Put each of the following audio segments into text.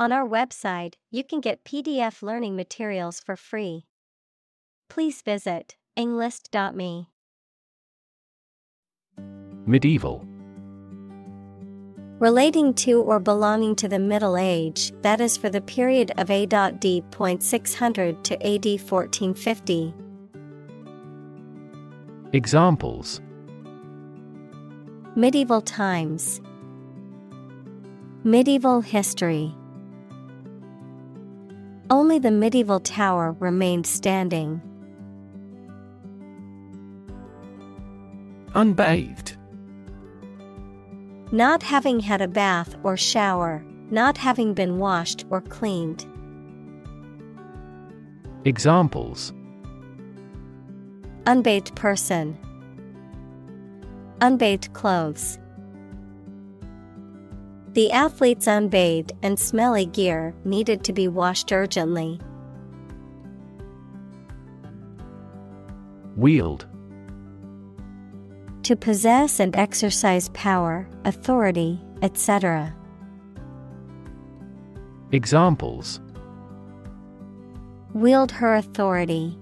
On our website, you can get PDF learning materials for free. Please visit Englist.me. Medieval. Relating to or belonging to the Middle Age, that is for the period of AD 600 to AD 1450. Examples: medieval times, medieval history. Only the medieval tower remained standing. Unbathed. Not having had a bath or shower, not having been washed or cleaned. Examples: unbathed person, unbathed clothes. The athlete's unbathed and smelly gear needed to be washed urgently. Wield. To possess and exercise power, authority, etc. Examples: wield her authority,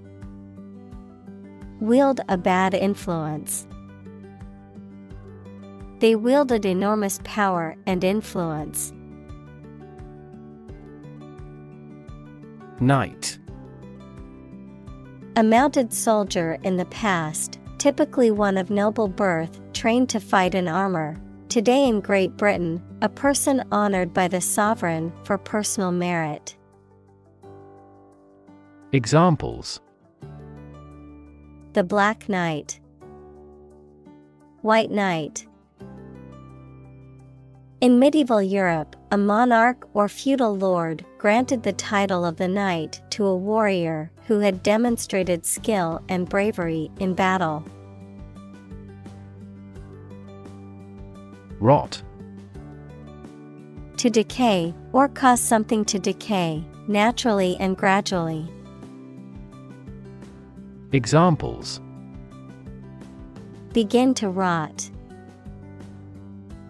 wield a bad influence. They wielded enormous power and influence. Knight. A mounted soldier in the past, typically one of noble birth, trained to fight in armor. Today in Great Britain, a person honored by the sovereign for personal merit. Examples: the Black Knight, White Knight. In medieval Europe, a monarch or feudal lord granted the title of the knight to a warrior who had demonstrated skill and bravery in battle. Rot. To decay, or cause something to decay, naturally and gradually. Examples: begin to rot,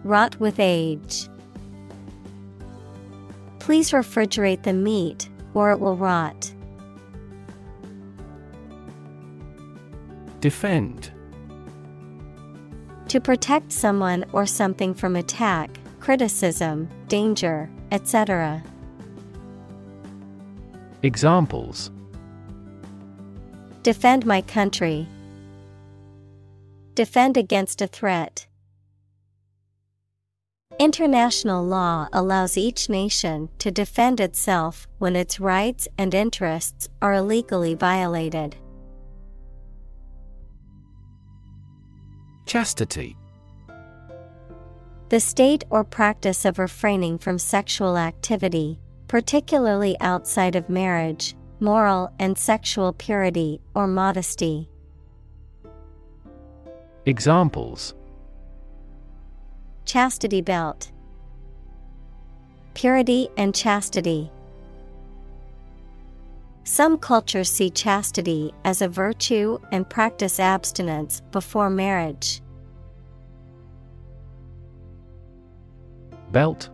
rot with age. Please refrigerate the meat, or it will rot. Defend. To protect someone or something from attack, criticism, danger, etc. Examples: defend my country, defend against a threat. International law allows each nation to defend itself when its rights and interests are illegally violated. Chastity. The state or practice of refraining from sexual activity, particularly outside of marriage, moral and sexual purity or modesty. Examples: chastity belt, purity and chastity. Some cultures see chastity as a virtue and practice abstinence before marriage. Belt.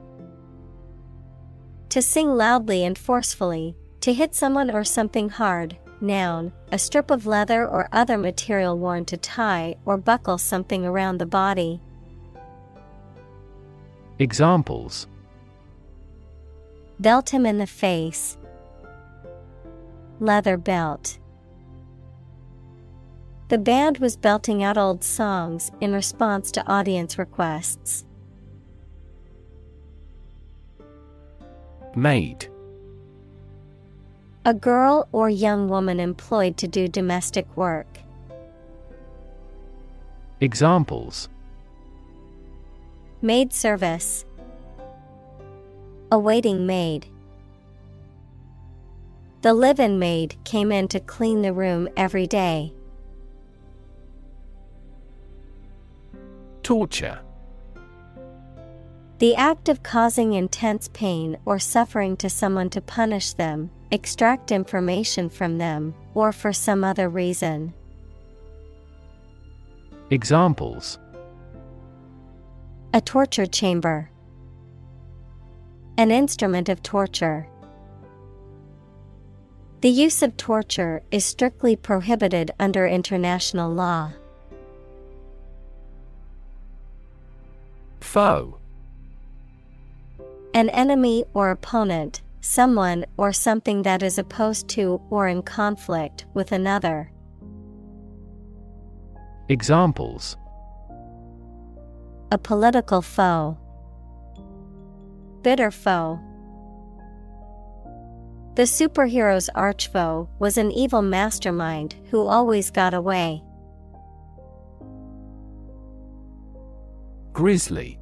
To sing loudly and forcefully, to hit someone or something hard. Noun, a strip of leather or other material worn to tie or buckle something around the body. Examples: belt him in the face, leather belt. The band was belting out old songs in response to audience requests. Maid. A girl or young woman employed to do domestic work. Examples: maid service, a waiting maid. The live-in maid came in to clean the room every day. Torture. The act of causing intense pain or suffering to someone to punish them, extract information from them, or for some other reason. Examples: a torture chamber, An instrument of torture. The use of torture is strictly prohibited under international law. Foe. An enemy or opponent, someone or something that is opposed to or in conflict with another. Examples: a political foe, bitter foe. The superhero's archfoe was an evil mastermind who always got away. Grisly.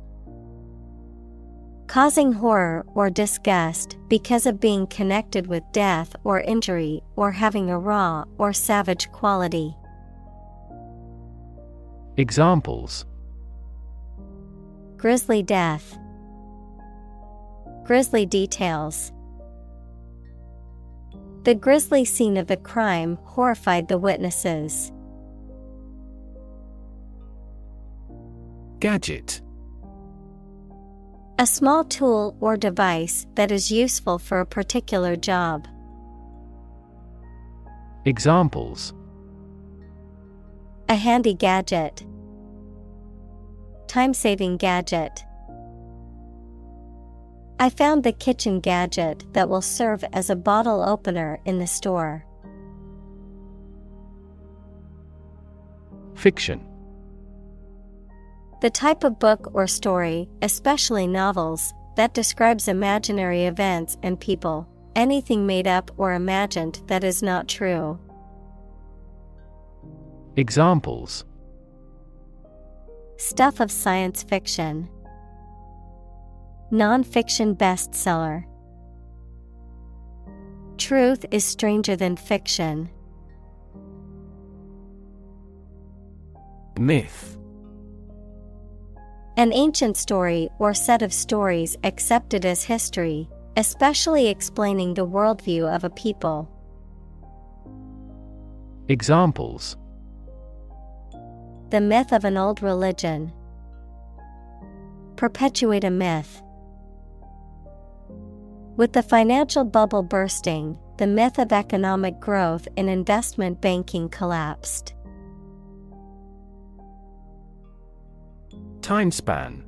Causing horror or disgust because of being connected with death or injury or having a raw or savage quality. Examples: grisly death, grisly details. The grisly scene of the crime horrified the witnesses. Gadget. A small tool or device that is useful for a particular job. Examples: a handy gadget, time-saving gadget. I found the kitchen gadget that will serve as a bottle opener in the store. Fiction. The type of book or story, especially novels, that describes imaginary events and people, anything made up or imagined that is not true. Examples: stuff of science fiction, non-fiction bestseller. Truth is stranger than fiction. Myth. An ancient story or set of stories accepted as history, especially explaining the worldview of a people. Examples: the myth of an old religion. Perpetuate a myth. With the financial bubble bursting, the myth of economic growth in investment banking collapsed. Time span.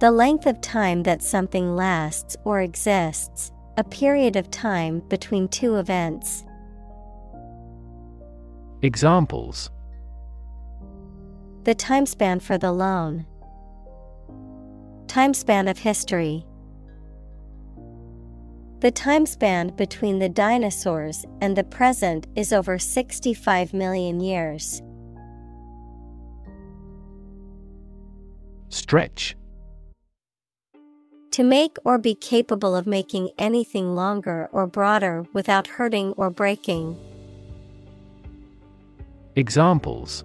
The length of time that something lasts or exists, a period of time between two events. Examples: the time span for the loan, time span of history. The time span between the dinosaurs and the present is over 65 million years. Stretch. To make or be capable of making anything longer or broader without hurting or breaking. Examples: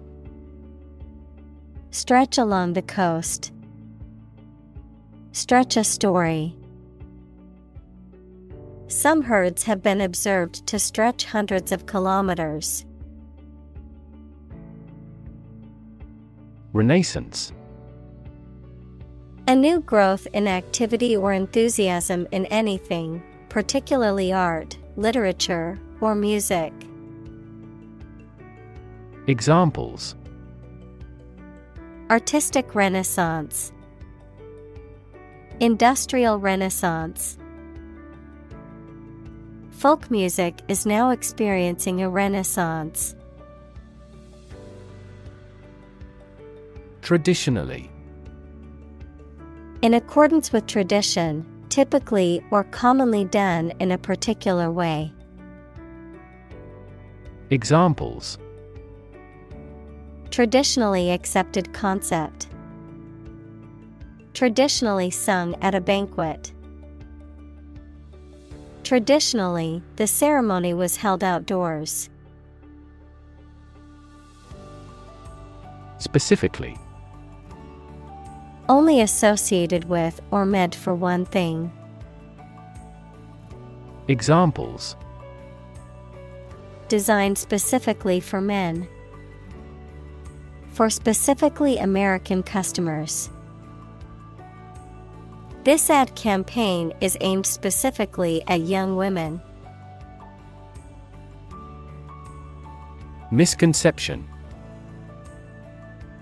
stretch along the coast, stretch a story. Some herds have been observed to stretch hundreds of kilometers. Renaissance. A new growth in activity or enthusiasm in anything, particularly art, literature, or music. Examples: artistic renaissance, industrial renaissance. Folk music is now experiencing a renaissance. Traditionally. In accordance with tradition, typically or commonly done in a particular way. Examples: traditionally accepted concept, traditionally sung at a banquet. Traditionally, the ceremony was held outdoors. Specifically. Only associated with or meant for one thing. Examples: designed specifically for men, for specifically American customers. This ad campaign is aimed specifically at young women. Misconception.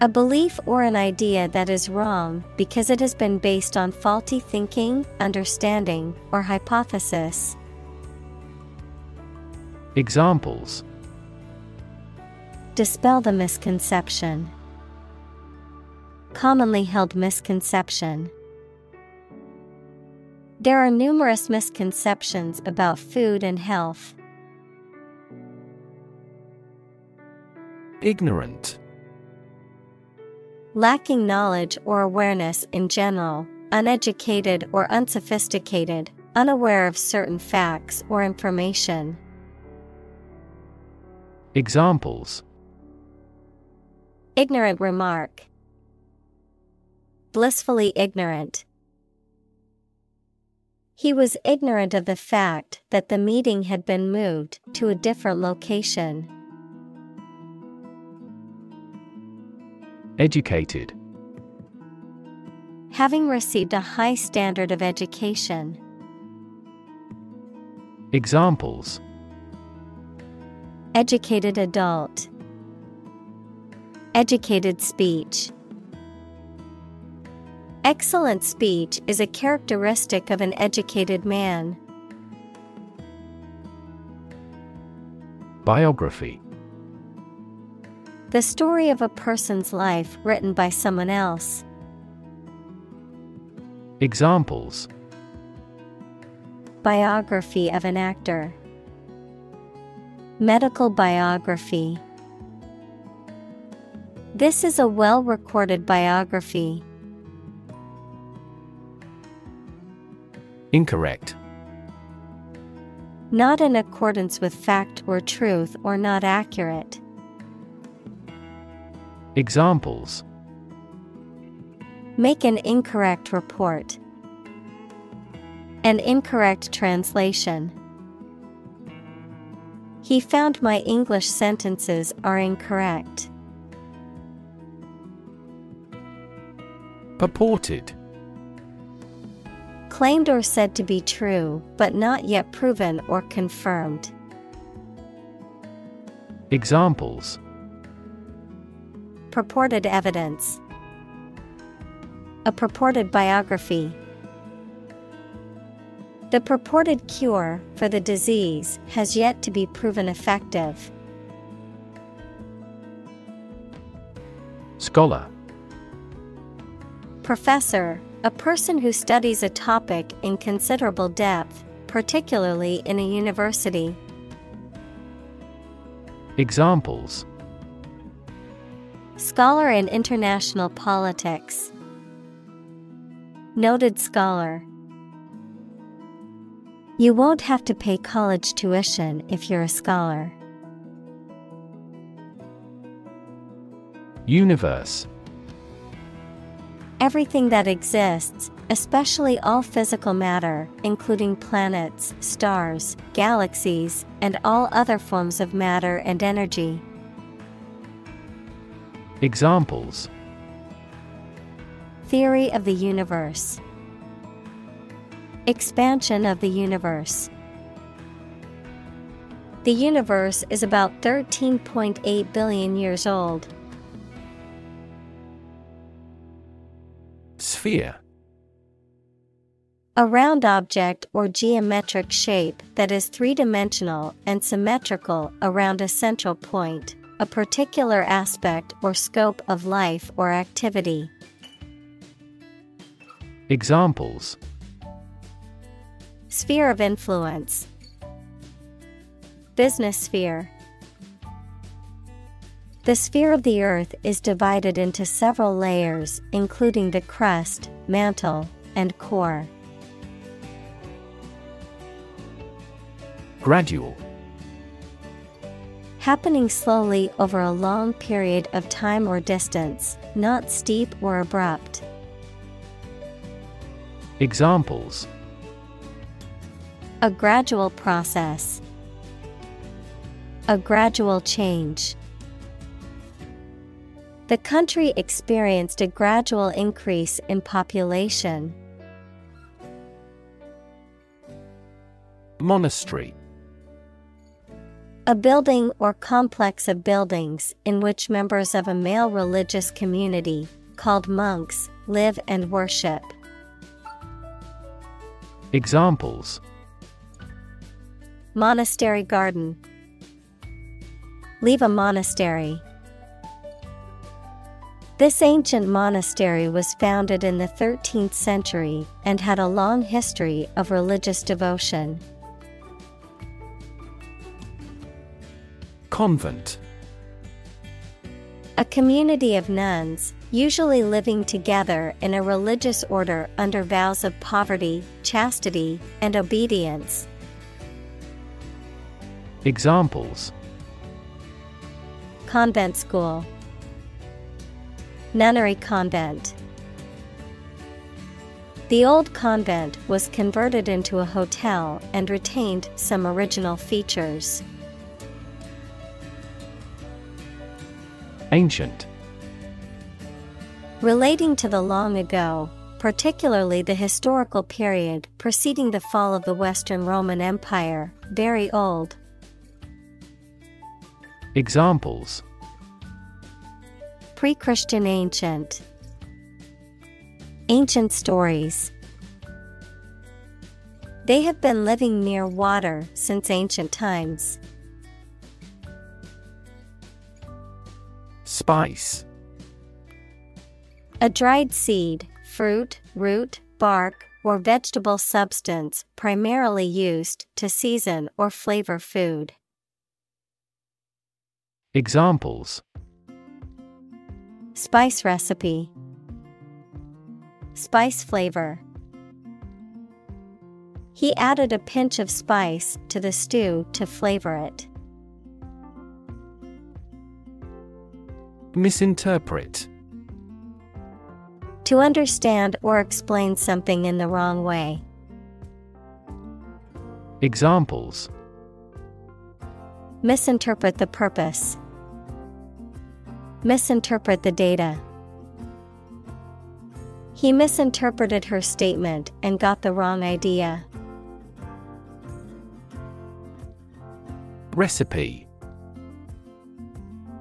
A belief or an idea that is wrong because it has been based on faulty thinking, understanding, or hypothesis. Examples. Dispel the misconception. Commonly held misconception. There are numerous misconceptions about food and health. Ignorant. Lacking knowledge or awareness in general, uneducated or unsophisticated, unaware of certain facts or information. Examples. Ignorant remark. Blissfully ignorant. He was ignorant of the fact that the meeting had been moved to a different location. Educated. Having received a high standard of education. Examples. Educated adult. Educated speech. Excellent speech is a characteristic of an educated man. Biography. The story of a person's life written by someone else. Examples. Biography of an actor. Medical biography. This is a well-recorded biography. Incorrect. Not in accordance with fact or truth or not accurate. Examples. Make an incorrect report. An incorrect translation. He found my English sentences are incorrect. Purported. Claimed or said to be true, but not yet proven or confirmed. Examples. Purported evidence. A purported biography. The purported cure for the disease has yet to be proven effective. Scholar. Professor, a person who studies a topic in considerable depth, particularly in a university. Examples. Scholar in international politics. Noted scholar. You won't have to pay college tuition if you're a scholar. Universe. Everything that exists, especially all physical matter, including planets, stars, galaxies, and all other forms of matter and energy. Examples. Theory of the universe. Expansion of the universe. The universe is about 13.8 billion years old. Sphere. A round object or geometric shape that is three-dimensional and symmetrical around a central point. A particular aspect or scope of life or activity. Examples. Sphere of influence. Business sphere. The sphere of the Earth is divided into several layers, including the crust, mantle, and core. Gradual. Happening slowly over a long period of time or distance, not steep or abrupt. Examples. A gradual process. A gradual change. The country experienced a gradual increase in population. Monastery. A building or complex of buildings in which members of a male religious community, called monks, live and worship. Examples: monastery garden. Leave a monastery. This ancient monastery was founded in the 13th century and had a long history of religious devotion. Convent. A community of nuns, usually living together in a religious order under vows of poverty, chastity, and obedience. Examples: convent school. Nunnery convent. The old convent was converted into a hotel and retained some original features. Ancient. Relating to the long ago, particularly the historical period preceding the fall of the Western Roman Empire, very old. Examples: pre-Christian ancient. Ancient stories. They have been living near water since ancient times. Spice. A dried seed, fruit, root, bark, or vegetable substance primarily used to season or flavor food. Examples: spice recipe. Spice flavor. He added a pinch of spice to the stew to flavor it. Misinterpret. To understand or explain something in the wrong way. Examples: misinterpret the purpose. Misinterpret the data. He misinterpreted her statement and got the wrong idea. Recipe.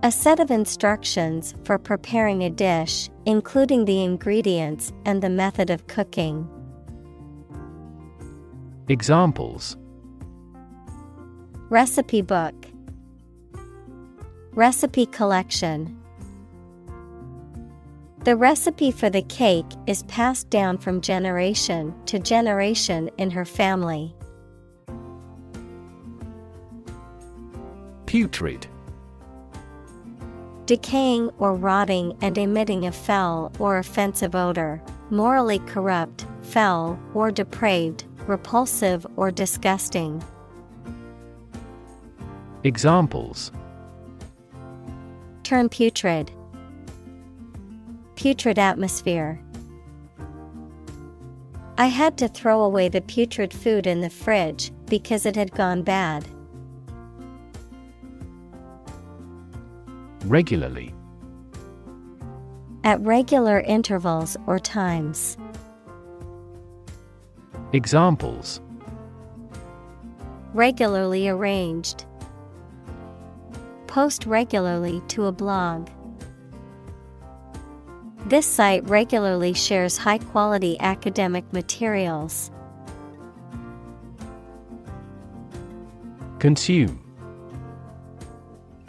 A set of instructions for preparing a dish, including the ingredients and the method of cooking. Examples: recipe book. Recipe collection. The recipe for the cake is passed down from generation to generation in her family. Putrid. Decaying or rotting and emitting a foul or offensive odor, morally corrupt, foul or depraved, repulsive or disgusting. Examples: turn putrid. Putrid atmosphere. I had to throw away the putrid food in the fridge because it had gone bad. Regularly. At regular intervals or times. Examples: regularly arranged. Post regularly to a blog. This site regularly shares high-quality academic materials. Consume.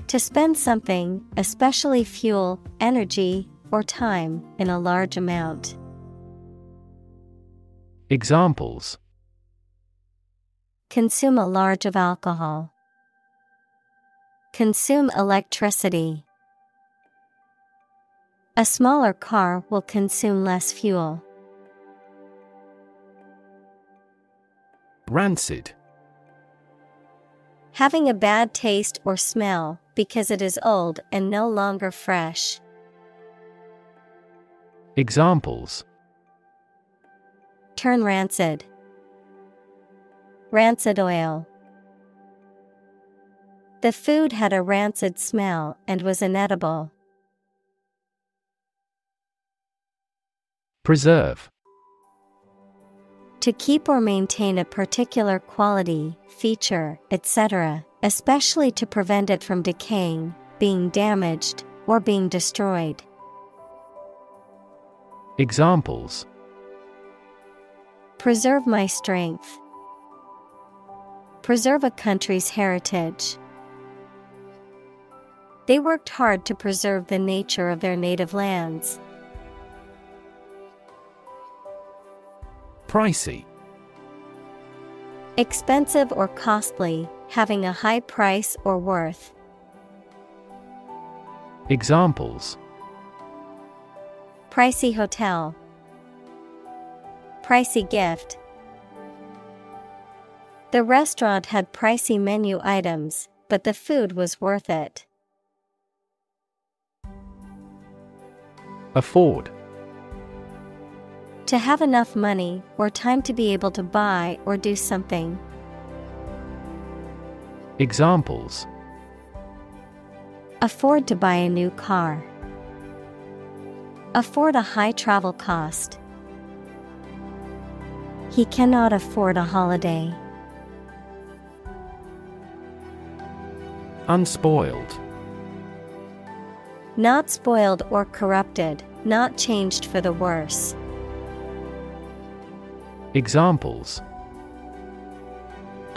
To spend something, especially fuel, energy, or time, in a large amount. Examples: consume a large of alcohol. Consume electricity. A smaller car will consume less fuel. Rancid. Having a bad taste or smell because it is old and no longer fresh. Examples: turn rancid. Rancid oil. The food had a rancid smell and was inedible. Preserve. To keep or maintain a particular quality, feature, etc., especially to prevent it from decaying, being damaged, or being destroyed. Examples: preserve my strength. Preserve a country's heritage. They worked hard to preserve the nature of their native lands. Pricey. Expensive or costly, having a high price or worth. Examples: pricey hotel, pricey gift. The restaurant had pricey menu items, but the food was worth it. Afford. To have enough money or time to be able to buy or do something. Examples: afford to buy a new car. Afford a high travel cost. He cannot afford a holiday. Unspoiled. Not spoiled or corrupted, not changed for the worse. Examples: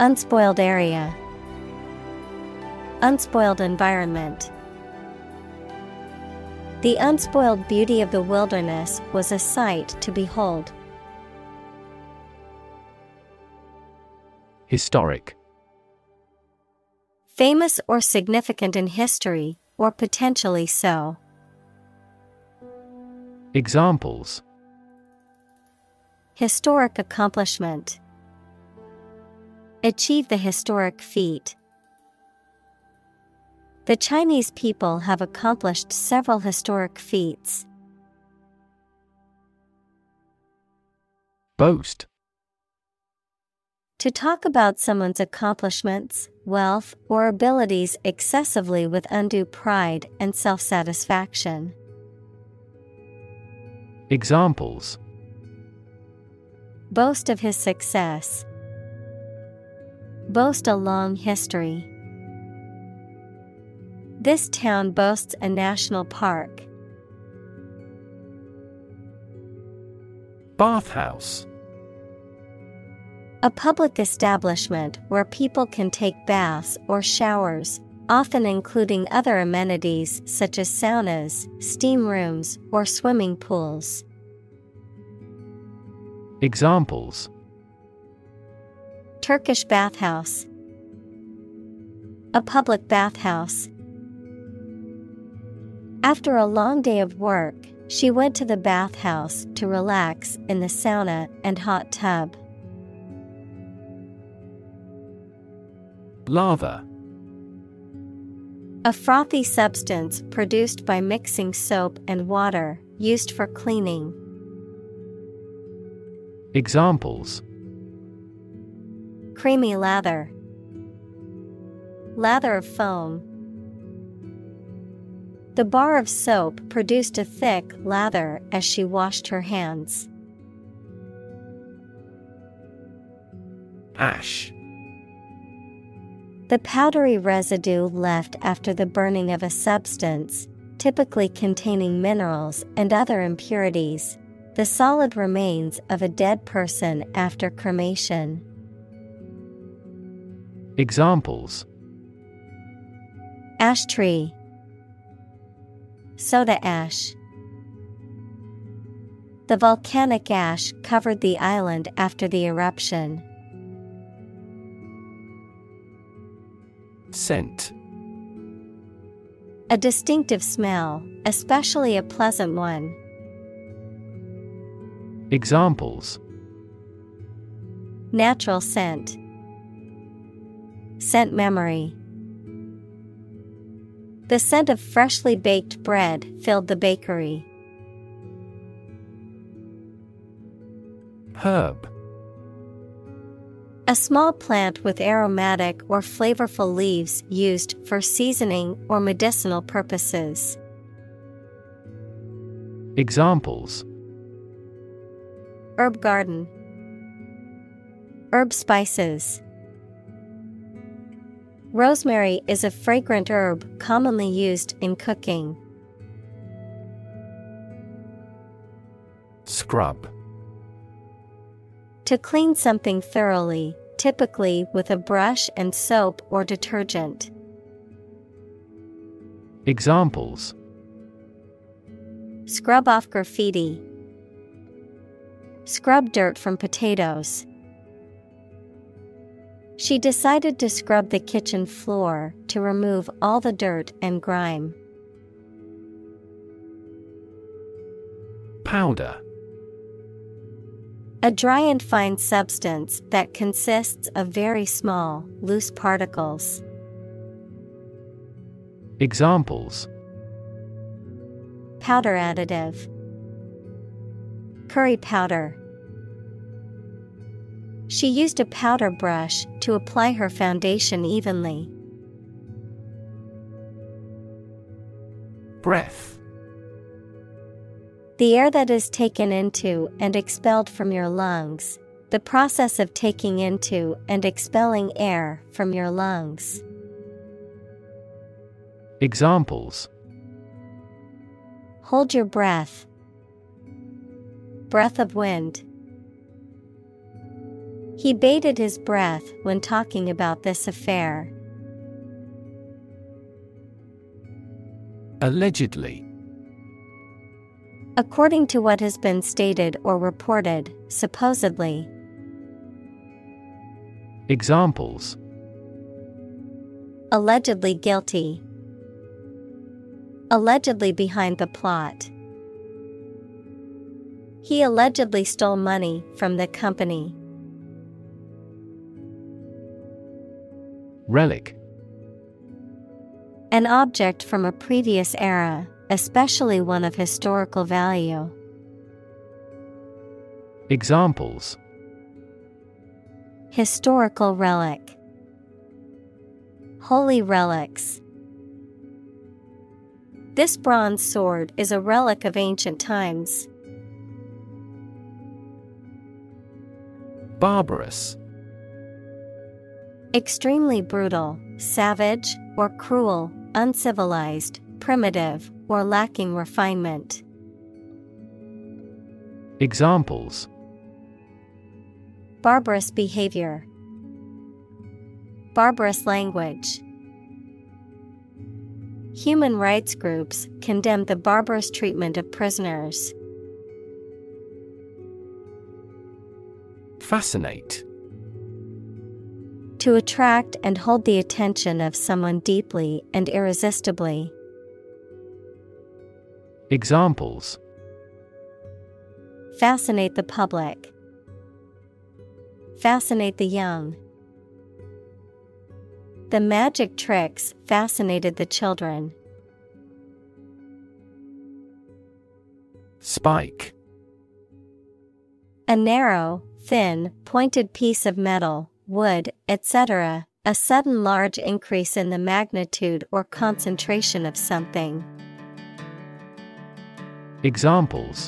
unspoiled area, unspoiled environment. The unspoiled beauty of the wilderness was a sight to behold. Historic. Famous or significant in history, or potentially so. Examples: historic accomplishment. Achieve the historic feat. The Chinese people have accomplished several historic feats. Boast. To talk about someone's accomplishments, wealth, or abilities excessively with undue pride and self-satisfaction. Examples: boast of his success. Boast a long history. This town boasts a national park. Bathhouse. A public establishment where people can take baths or showers, often including other amenities such as saunas, steam rooms, or swimming pools. Examples: Turkish bathhouse, a public bathhouse. After a long day of work, she went to the bathhouse to relax in the sauna and hot tub. Lava. A frothy substance produced by mixing soap and water, used for cleaning. Examples: creamy lather, lather of foam. The bar of soap produced a thick lather as she washed her hands. Ash. The powdery residue left after the burning of a substance, typically containing minerals and other impurities. The solid remains of a dead person after cremation. Examples: ash tree, soda ash. The volcanic ash covered the island after the eruption. Scent. A distinctive smell, especially a pleasant one. Examples: natural scent, scent memory. The scent of freshly baked bread filled the bakery. Herb. A small plant with aromatic or flavorful leaves used for seasoning or medicinal purposes. Examples: herb garden, herb spices. Rosemary is a fragrant herb commonly used in cooking. Scrub. To clean something thoroughly, typically with a brush and soap or detergent. Examples: scrub off graffiti, scrub dirt from potatoes. She decided to scrub the kitchen floor to remove all the dirt and grime. Powder. A dry and fine substance that consists of very small, loose particles. Examples: powder additive, curry powder. She used a powder brush to apply her foundation evenly. Breath. The air that is taken into and expelled from your lungs. The process of taking into and expelling air from your lungs. Examples: hold your breath, breath of wind. He bated his breath when talking about this affair. Allegedly. According to what has been stated or reported, supposedly. Examples: allegedly guilty, allegedly behind the plot. He allegedly stole money from the company. Relic. An object from a previous era, especially one of historical value. Examples: historical relic, holy relics. This bronze sword is a relic of ancient times. Barbarous. Extremely brutal, savage, or cruel, uncivilized, primitive, or lacking refinement. Examples: barbarous behavior, barbarous language. Human rights groups condemned the barbarous treatment of prisoners. Fascinate. To attract and hold the attention of someone deeply and irresistibly. Examples: fascinate the public, fascinate the young. The magic tricks fascinated the children. Spike. A narrow, thin, pointed piece of metal, wood, etc., a sudden large increase in the magnitude or concentration of something. Examples: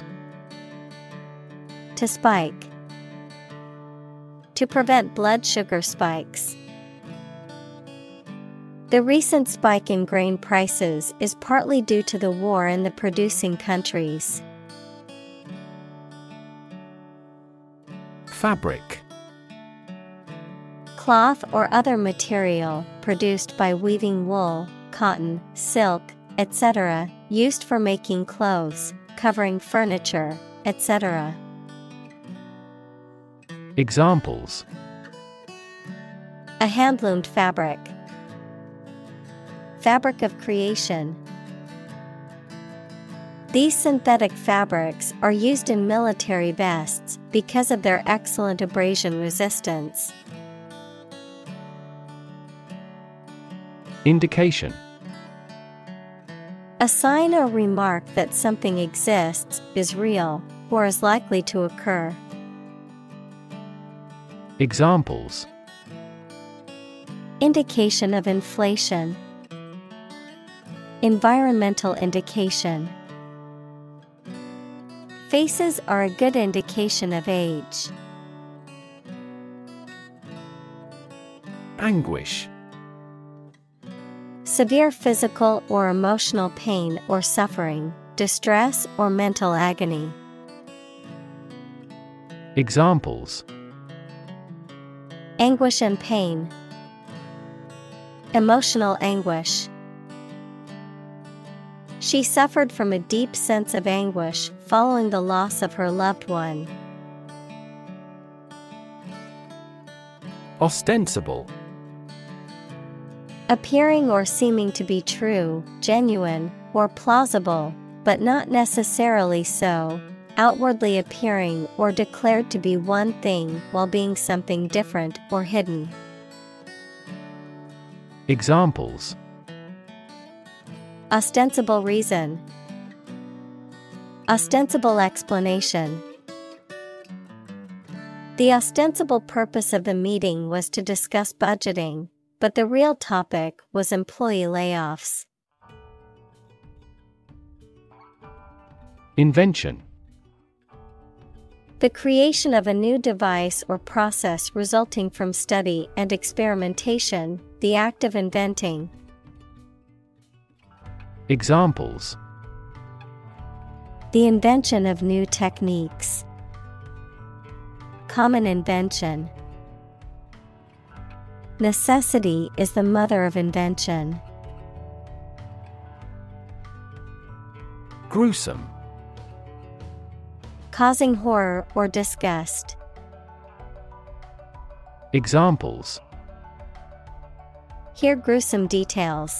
to spike, to prevent blood sugar spikes. The recent spike in grain prices is partly due to the war in the producing countries. Fabric. Cloth or other material produced by weaving wool, cotton, silk, etc., used for making clothes, covering furniture, etc. Examples: a handloomed fabric, fabric of creation. These synthetic fabrics are used in military vests because of their excellent abrasion resistance. Indication. A sign or remark that something exists, is real, or is likely to occur. Examples: indication of inflation, environmental indication. Faces are a good indication of age. Anguish. Severe physical or emotional pain or suffering, distress or mental agony. Examples: anguish and pain, emotional anguish. She suffered from a deep sense of anguish following the loss of her loved one. Ostensible. Appearing or seeming to be true, genuine, or plausible, but not necessarily so. Outwardly appearing or declared to be one thing while being something different or hidden. Examples: ostensible reason, ostensible explanation. The ostensible purpose of the meeting was to discuss budgeting, but the real topic was employee layoffs. Invention. The creation of a new device or process resulting from study and experimentation, the act of inventing. Examples: the invention of new techniques. Common invention. Necessity is the mother of invention. Gruesome. Causing horror or disgust. Examples: hear gruesome details.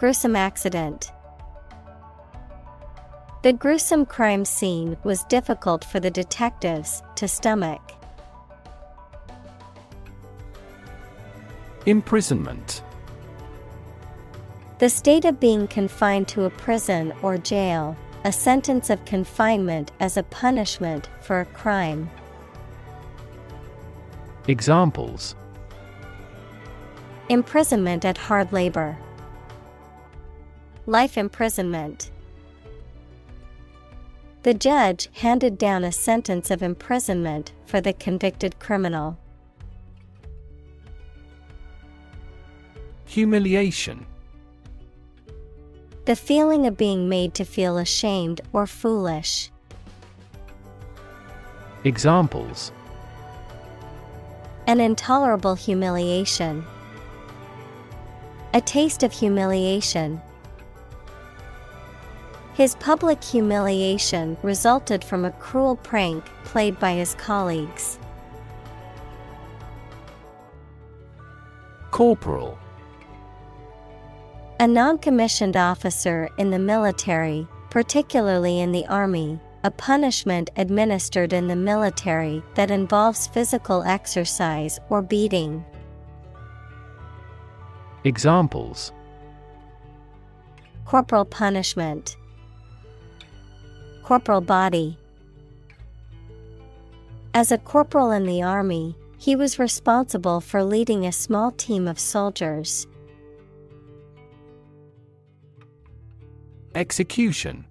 Gruesome accident. The gruesome crime scene was difficult for the detectives to stomach. Imprisonment. The state of being confined to a prison or jail. A sentence of confinement as a punishment for a crime. Examples: imprisonment at hard labor. Life imprisonment. The judge handed down a sentence of imprisonment for the convicted criminal. Humiliation. The feeling of being made to feel ashamed or foolish. Examples: an intolerable humiliation. A taste of humiliation. His public humiliation resulted from a cruel prank played by his colleagues. Corporal. A non-commissioned officer in the military, particularly in the army, a punishment administered in the military that involves physical exercise or beating. Examples: corporal punishment, corporal body. As a corporal in the army, he was responsible for leading a small team of soldiers. Execution.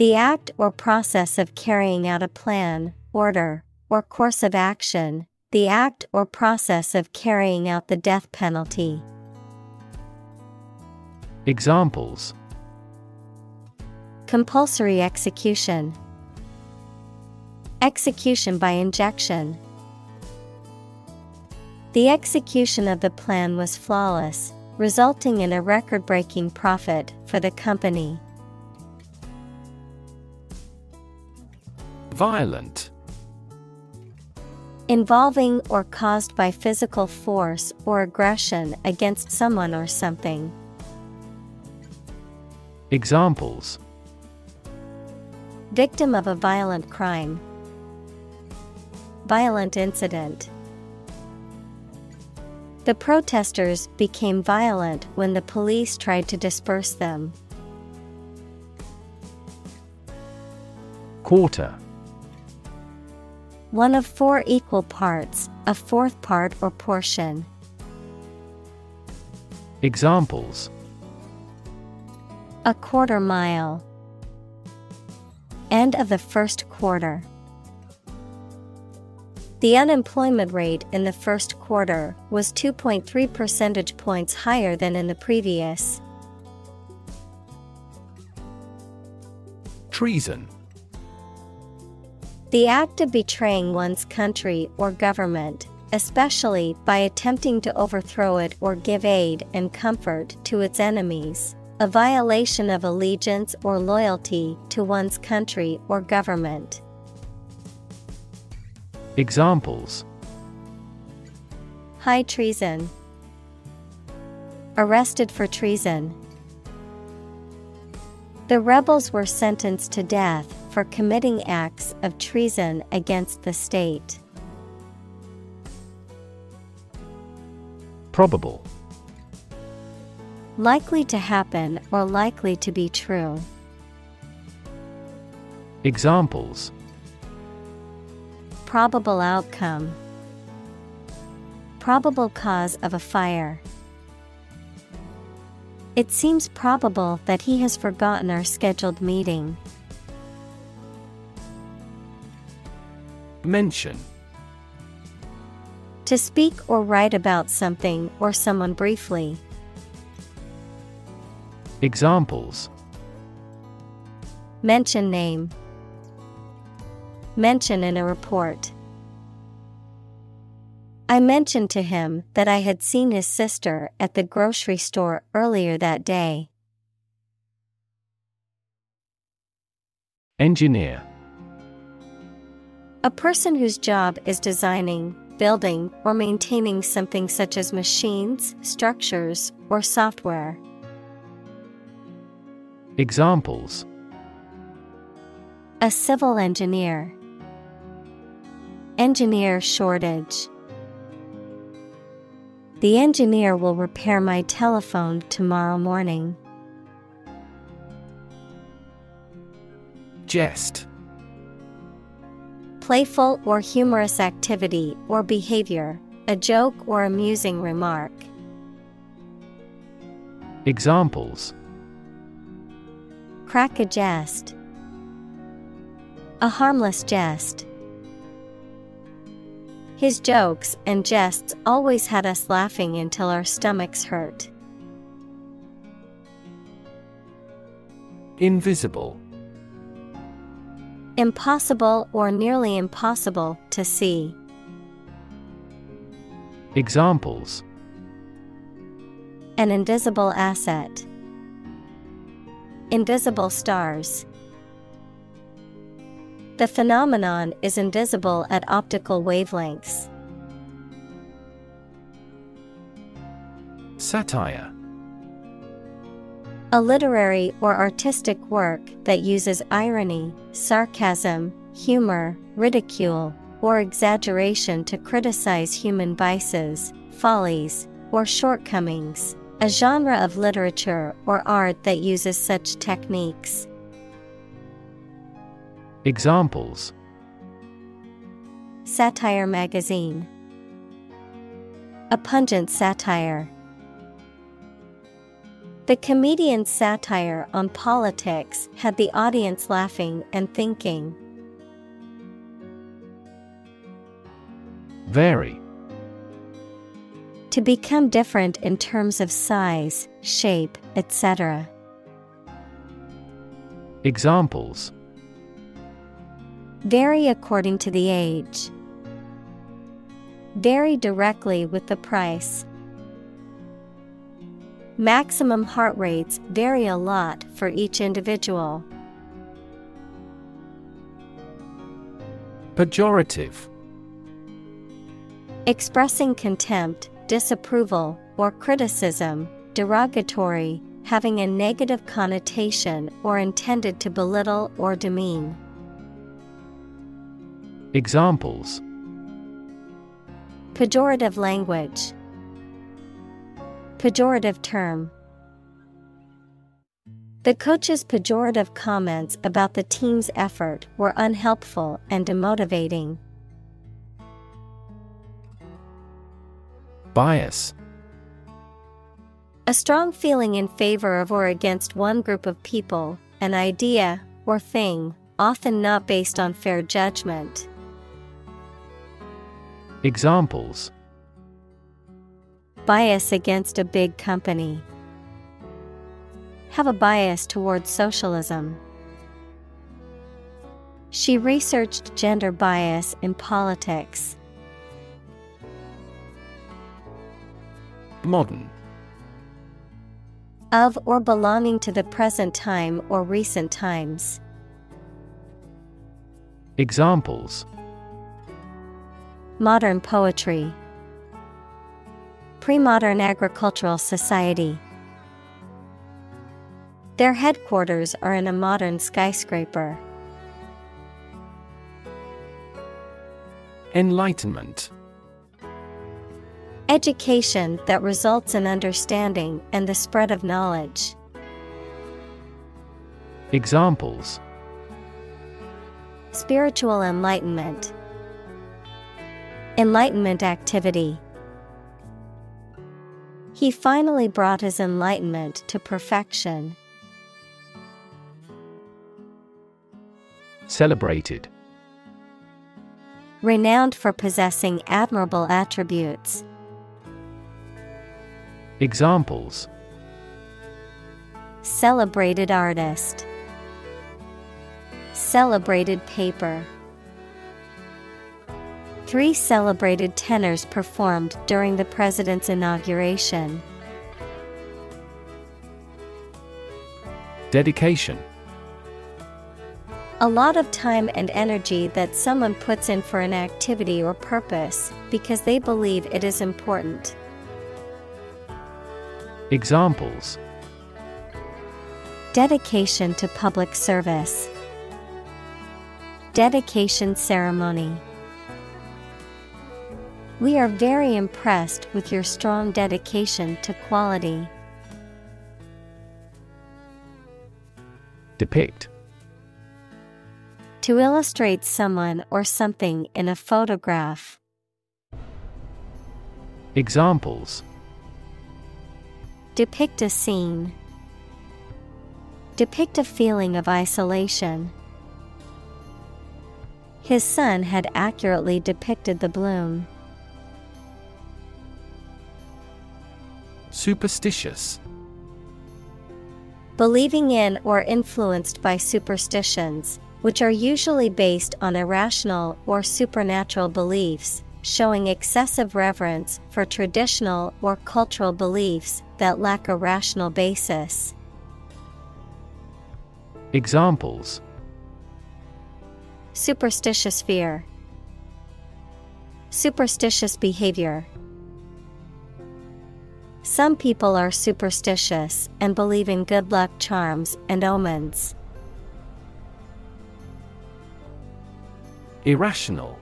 The act or process of carrying out a plan, order, or course of action, the act or process of carrying out the death penalty. Examples: compulsory execution, execution by injection. The execution of the plan was flawless, resulting in a record-breaking profit for the company. Violent. Involving or caused by physical force or aggression against someone or something. Examples: victim of a violent crime, violent incident. The protesters became violent when the police tried to disperse them. Quarter. One of four equal parts, a fourth part or portion. Examples: a quarter mile, end of the first quarter. The unemployment rate in the first quarter was 2.3 percentage points higher than in the previous. Treason. The act of betraying one's country or government, especially by attempting to overthrow it or give aid and comfort to its enemies, a violation of allegiance or loyalty to one's country or government. Examples: high treason, arrested for treason. The rebels were sentenced to death for committing acts of treason against the state. Probable. Likely to happen or likely to be true. Examples: probable outcome, probable cause of a fire. It seems probable that he has forgotten our scheduled meeting. Mention. To speak or write about something or someone briefly. Examples: mention name, mention in a report. I mentioned to him that I had seen his sister at the grocery store earlier that day. Engineer. A person whose job is designing, building, or maintaining something such as machines, structures, or software. Examples: a civil engineer, engineer shortage. The engineer will repair my telephone tomorrow morning. Jest. Playful or humorous activity or behavior, a joke or amusing remark. Examples: crack a jest, a harmless jest. His jokes and jests always had us laughing until our stomachs hurt. Invisible. Impossible or nearly impossible to see. Examples: an invisible asset, invisible stars. The phenomenon is invisible at optical wavelengths. Satire. A literary or artistic work that uses irony, sarcasm, humor, ridicule, or exaggeration to criticize human vices, follies, or shortcomings. A genre of literature or art that uses such techniques. Examples: satire magazine, a pungent satire. The comedian's satire on politics had the audience laughing and thinking. Vary. To become different in terms of size, shape, etc. Examples: vary according to the age. Vary directly with the price. Maximum heart rates vary a lot for each individual. Pejorative. Expressing contempt, disapproval, or criticism, derogatory, having a negative connotation or intended to belittle or demean. Examples: pejorative language, pejorative term. The coach's pejorative comments about the team's effort were unhelpful and demotivating. Bias. A strong feeling in favor of or against one group of people, an idea, or thing, often not based on fair judgment. Examples: bias against a big company. Have a bias toward socialism. She researched gender bias in politics. Modern. Of or belonging to the present time or recent times. Examples: modern poetry. Pre-modern agricultural society. Their headquarters are in a modern skyscraper. Enlightenment. Education that results in understanding and the spread of knowledge. Examples: spiritual enlightenment. Enlightenment activity. He finally brought his enlightenment to perfection. Celebrated. Renowned for possessing admirable attributes. Examples: celebrated artist. Celebrated paper. 3 celebrated tenors performed during the president's inauguration. Dedication. A lot of time and energy that someone puts in for an activity or purpose because they believe it is important. Examples: dedication to public service. Dedication ceremony. We are very impressed with your strong dedication to quality. Depict. To illustrate someone or something in a photograph. Examples: depict a scene. Depict a feeling of isolation. His son had accurately depicted the bloom. Superstitious. Believing in or influenced by superstitions, which are usually based on irrational or supernatural beliefs, showing excessive reverence for traditional or cultural beliefs that lack a rational basis. Examples: superstitious fear. Superstitious behavior. Some people are superstitious and believe in good luck charms and omens. Irrational.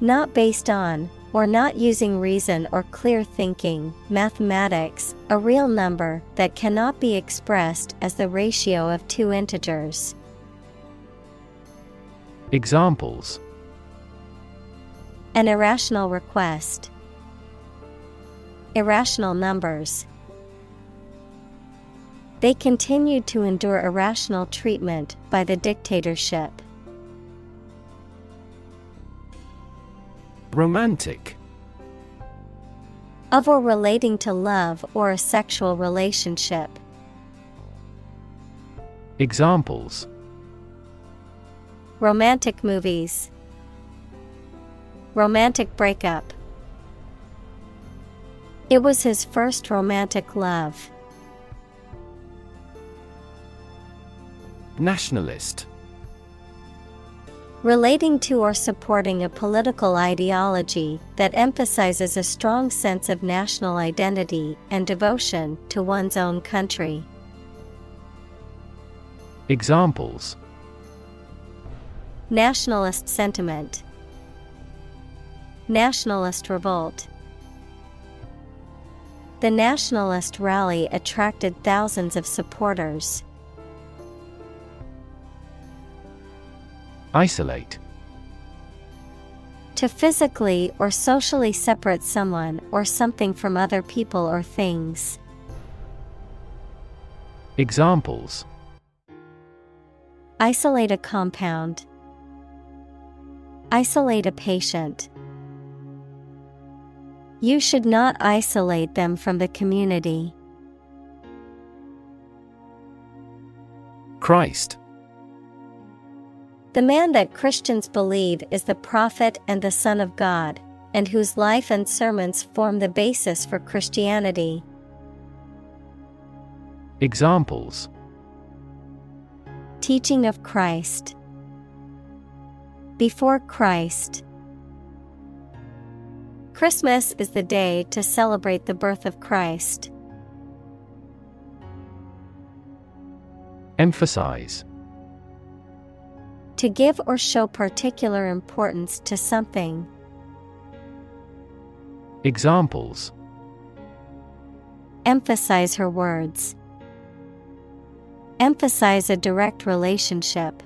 Not based on, or not using reason or clear thinking, mathematics, a real number that cannot be expressed as the ratio of two integers. Examples: an irrational request. Irrational numbers. They continued to endure irrational treatment by the dictatorship. Romantic. Of or relating to love or a sexual relationship. Examples: romantic movies. Romantic breakup. It was his first romantic love. Nationalist. Relating to or supporting a political ideology that emphasizes a strong sense of national identity and devotion to one's own country. Examples: nationalist sentiment. Nationalist revolt. The nationalist rally attracted thousands of supporters. Isolate. To physically or socially separate someone or something from other people or things. Examples: isolate a compound. Isolate a patient. You should not isolate them from the community. Christ. The man that Christians believe is the prophet and the Son of God, and whose life and sermons form the basis for Christianity. Examples: Teaching of Christ, Before Christ. Christmas is the day to celebrate the birth of Christ. Emphasize. To give or show particular importance to something. Examples: Emphasize her words. Emphasize a direct relationship.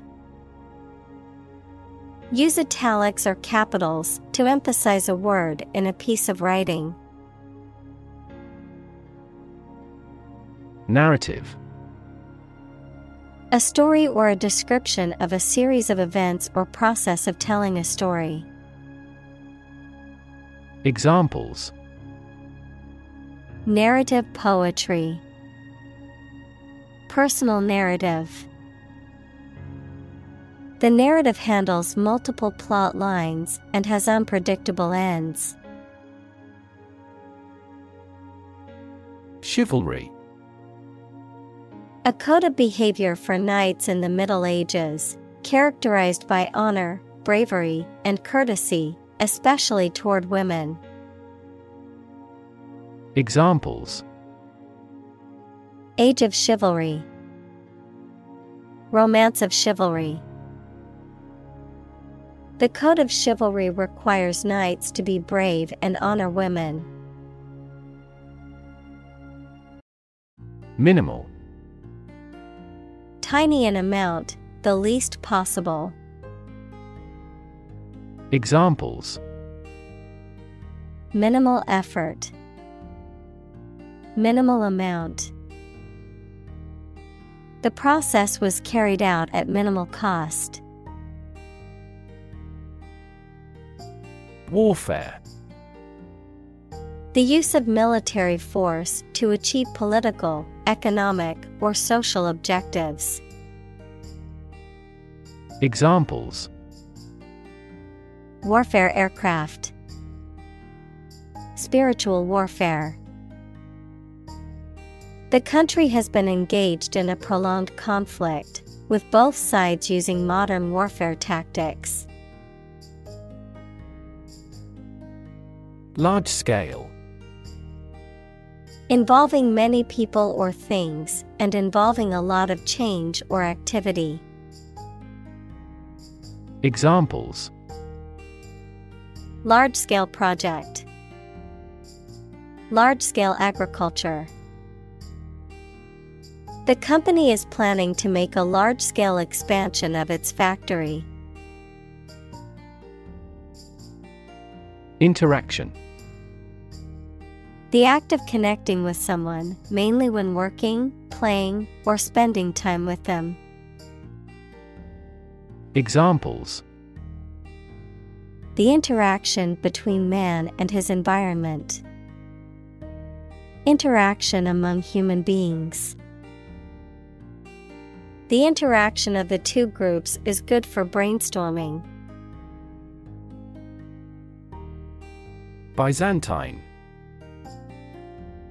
Use italics or capitals to emphasize a word in a piece of writing. Narrative. A story or a description of a series of events or process of telling a story. Examples: Narrative poetry, Personal narrative. The narrative handles multiple plot lines and has unpredictable ends. Chivalry. A code of behavior for knights in the Middle Ages, characterized by honor, bravery, and courtesy, especially toward women. Examples: Age of Chivalry, Romance of Chivalry. The code of chivalry requires knights to be brave and honor women. Minimal. Tiny in amount, the least possible. Examples: Minimal effort, minimal amount. The process was carried out at minimal cost. Warfare. The use of military force to achieve political, economic, or social objectives. Examples: Warfare aircraft, Spiritual warfare. The country has been engaged in a prolonged conflict, with both sides using modern warfare tactics. Large scale. Involving many people or things, and involving a lot of change or activity. Examples: Large-scale project, Large-scale agriculture. The company is planning to make a large-scale expansion of its factory. Interaction. The act of connecting with someone, mainly when working, playing, or spending time with them. Examples: The interaction between man and his environment. Interaction among human beings. The interaction of the two groups is good for brainstorming. Byzantine.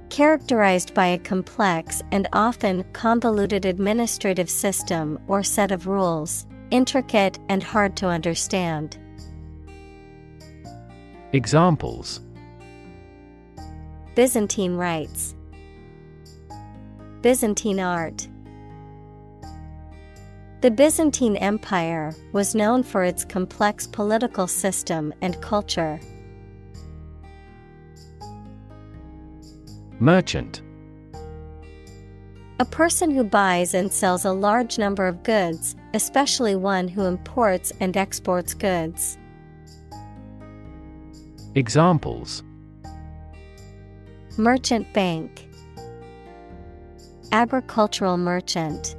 Characterized by a complex and often convoluted administrative system or set of rules, intricate and hard to understand. Examples: Byzantine rites, Byzantine art. The Byzantine Empire was known for its complex political system and culture. Merchant. A person who buys and sells a large number of goods, especially one who imports and exports goods. Examples: Merchant bank, Agricultural merchant.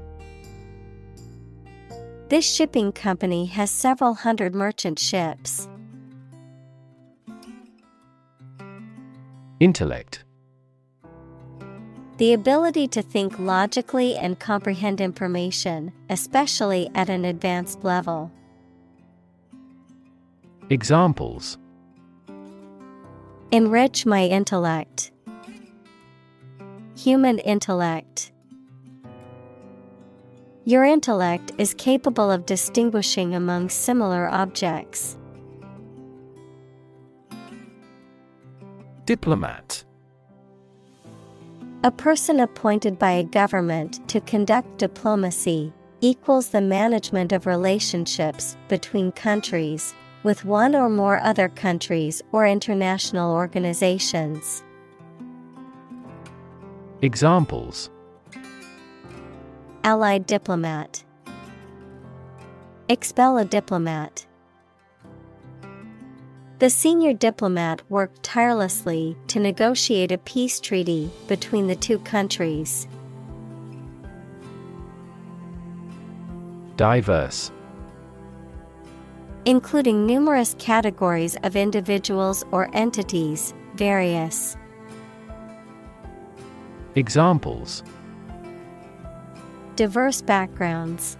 This shipping company has several hundred merchant ships. Intellect. The ability to think logically and comprehend information, especially at an advanced level. Examples. Enrich my intellect. Human intellect. Your intellect is capable of distinguishing among similar objects. Diplomat. A person appointed by a government to conduct diplomacy equals the management of relationships between countries, with one or more other countries or international organizations. Examples. Allied diplomat. Expel a diplomat. The senior diplomat worked tirelessly to negotiate a peace treaty between the two countries. Diverse. Including numerous categories of individuals or entities, various. Examples. Diverse backgrounds.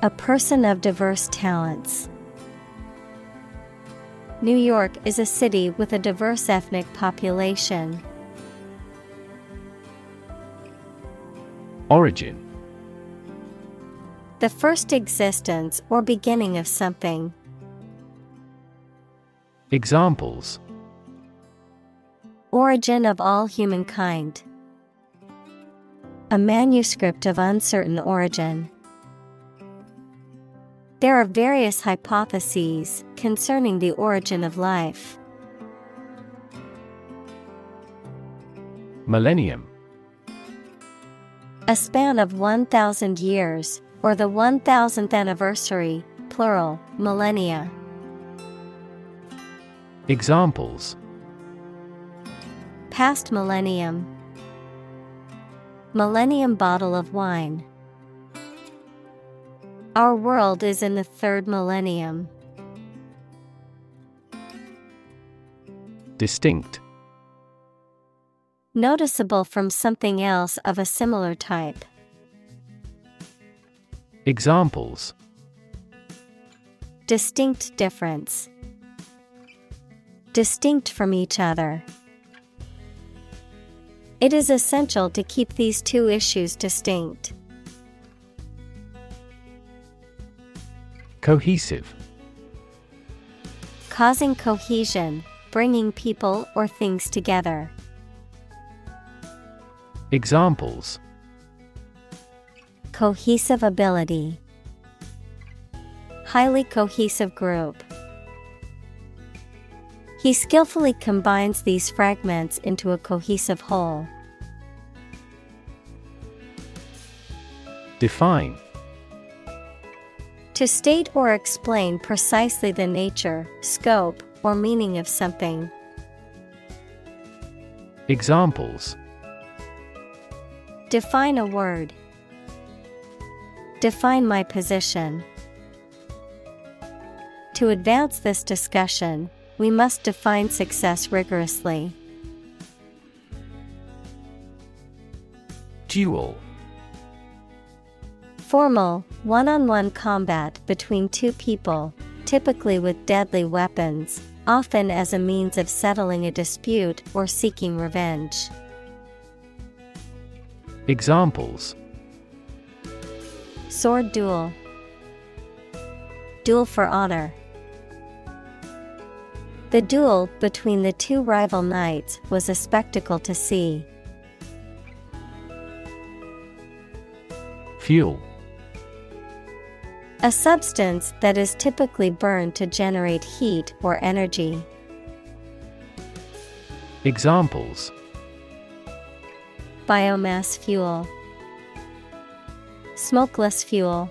A person of diverse talents. New York is a city with a diverse ethnic population. Origin. The first existence or beginning of something. Examples. Origin of all humankind. A manuscript of uncertain origin. There are various hypotheses concerning the origin of life. Millennium. A span of 1,000 years, or the 1,000th anniversary, plural, millennia. Examples. Past millennium. Millennium bottle of wine. Our world is in the third millennium. Distinct. Noticeable from something else of a similar type. Examples. Distinct difference. Distinct from each other. It is essential to keep these two issues distinct. Cohesive. Causing cohesion, bringing people or things together. Examples. Cohesive ability. Highly cohesive group. He skillfully combines these fragments into a cohesive whole. Define. To state or explain precisely the nature, scope, or meaning of something. Examples. Define a word. Define my position. To advance this discussion, we must define success rigorously. Duel. Formal, one-on-one combat between two people, typically with deadly weapons, often as a means of settling a dispute or seeking revenge. Examples. Sword duel. Duel for honor. The duel between the two rival knights was a spectacle to see. Fuel. A substance that is typically burned to generate heat or energy. Examples. Biomass fuel. Smokeless fuel.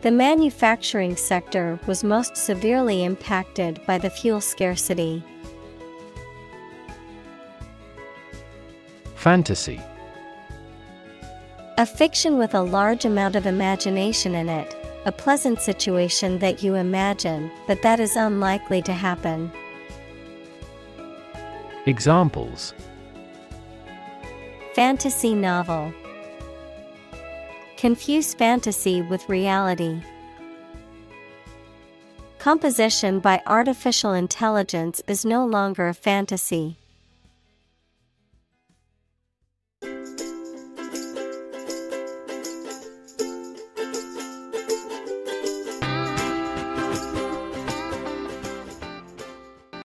The manufacturing sector was most severely impacted by the fuel scarcity. Fantasy. A fiction with a large amount of imagination in it, a pleasant situation that you imagine, but that is unlikely to happen. Examples: fantasy novel. Confuse fantasy with reality. Composition by artificial intelligence is no longer a fantasy.